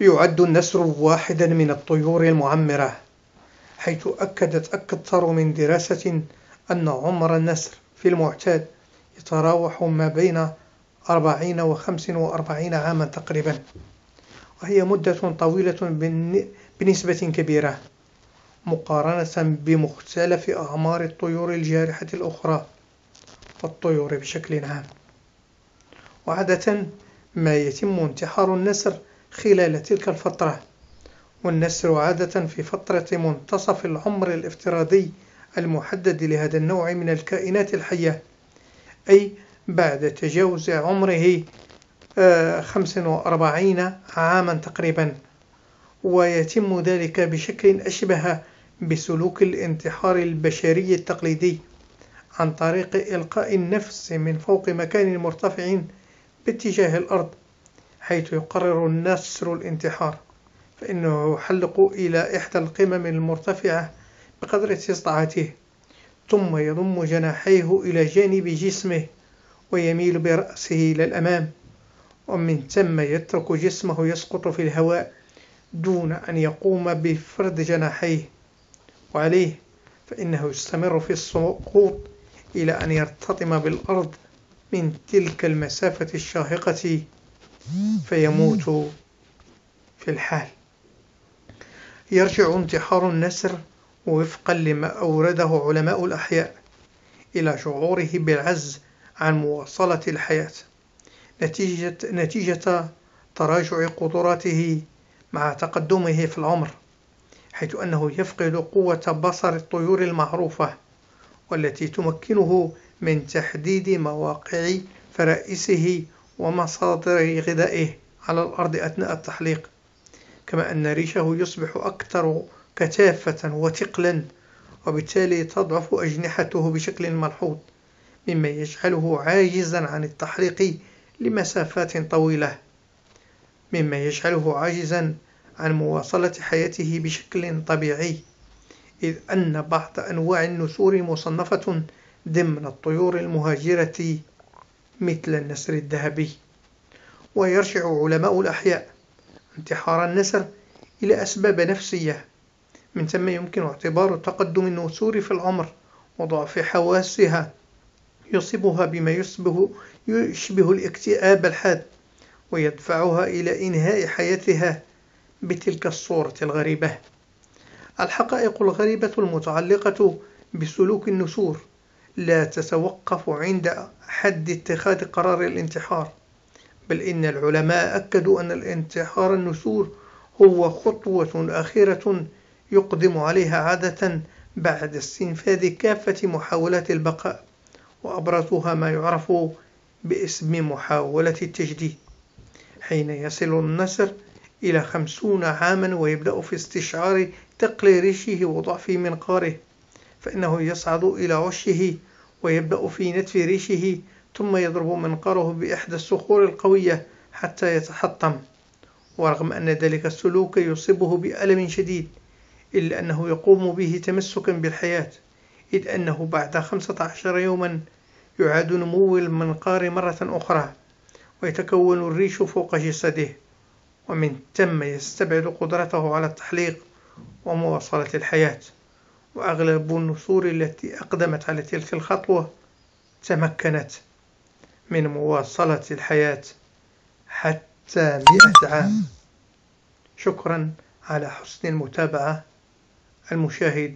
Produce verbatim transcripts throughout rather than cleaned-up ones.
يعد النسر واحدا من الطيور المعمرة، حيث أكدت أكثر من دراسة أن عمر النسر في المعتاد يتراوح ما بين أربعين وخمس وأربعين عاما تقريبا، وهي مدة طويلة بنسبة كبيرة مقارنة بمختلف أعمار الطيور الجارحة الأخرى والطيور بشكل عام. وعادة ما يتم انتحار النسر خلال تلك الفترة، والنسر عادة في فترة منتصف العمر الافتراضي المحدد لهذا النوع من الكائنات الحية، أي بعد تجاوز عمره خمسة وأربعين عاما تقريبا، ويتم ذلك بشكل أشبه بسلوك الانتحار البشري التقليدي عن طريق إلقاء النفس من فوق مكان مرتفع باتجاه الأرض، حيث يقرر النسر الانتحار، فإنه يحلق إلى إحدى القمم المرتفعة بقدر استطاعته، ثم يضم جناحيه إلى جانب جسمه ويميل برأسه إلى الأمام، ومن ثم يترك جسمه يسقط في الهواء دون أن يقوم بفرد جناحيه. وعليه فإنه يستمر في السقوط إلى أن يرتطم بالأرض من تلك المسافة الشاهقة فيموت في الحال. يرجع انتحار النسر وفقا لما أورده علماء الأحياء إلى شعوره بالعجز عن مواصلة الحياة نتيجة, نتيجة تراجع قدراته مع تقدمه في العمر، حيث أنه يفقد قوة بصر الطيور المعروفة والتي تمكنه من تحديد مواقع فرائسه ومصادر غذائه على الأرض أثناء التحليق، كما أن ريشه يصبح أكثر كثافة وثقلا، وبالتالي تضعف أجنحته بشكل ملحوظ، مما يجعله عاجزا عن التحليق لمسافات طويلة، مما يجعله عاجزا عن مواصلة حياته بشكل طبيعي، إذ أن بعض أنواع النسور مصنفة ضمن الطيور المهاجرة مثل النسر الذهبي. ويرجع علماء الأحياء انتحار النسر إلى أسباب نفسية، من ثم يمكن اعتبار تقدم النسور في العمر وضعف حواسها يصيبها بما يشبه, يشبه الاكتئاب الحاد، ويدفعها إلى إنهاء حياتها بتلك الصورة الغريبة. الحقائق الغريبة المتعلقة بسلوك النسور لا تتوقف عند حد اتخاذ قرار الانتحار، بل إن العلماء أكدوا أن الانتحار النسور هو خطوة أخيرة يقدم عليها عادة بعد استنفاذ كافة محاولات البقاء، وأبرزها ما يعرف باسم محاولة التجديد، حين يصل النسر إلى خمسون عاما ويبدأ في استشعار ثقل ريشه وضعف منقاره، فإنه يصعد إلى عشه ويبدأ في نتف ريشه، ثم يضرب منقاره بإحدى الصخور القوية حتى يتحطم. ورغم أن ذلك السلوك يصيبه بألم شديد، إلا أنه يقوم به تمسكا بالحياة، إذ أنه بعد خمسة عشر يوما يعاد نمو المنقار مرة أخرى ويتكون الريش فوق جسده، ومن ثم يستبعد قدرته على التحليق ومواصلة الحياة. وأغلب النسور التي أقدمت على تلك الخطوة تمكنت من مواصلة الحياة حتى مئة عام. شكرا على حسن المتابعة. المشاهد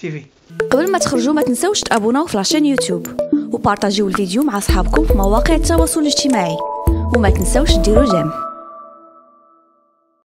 تيفي، قبل ما تخرجوا ما تنسوش تابوناو في لاشين يوتيوب وبارطاجيو الفيديو مع أصحابكم في مواقع التواصل الاجتماعي، وما تنسوش ديروا جيم.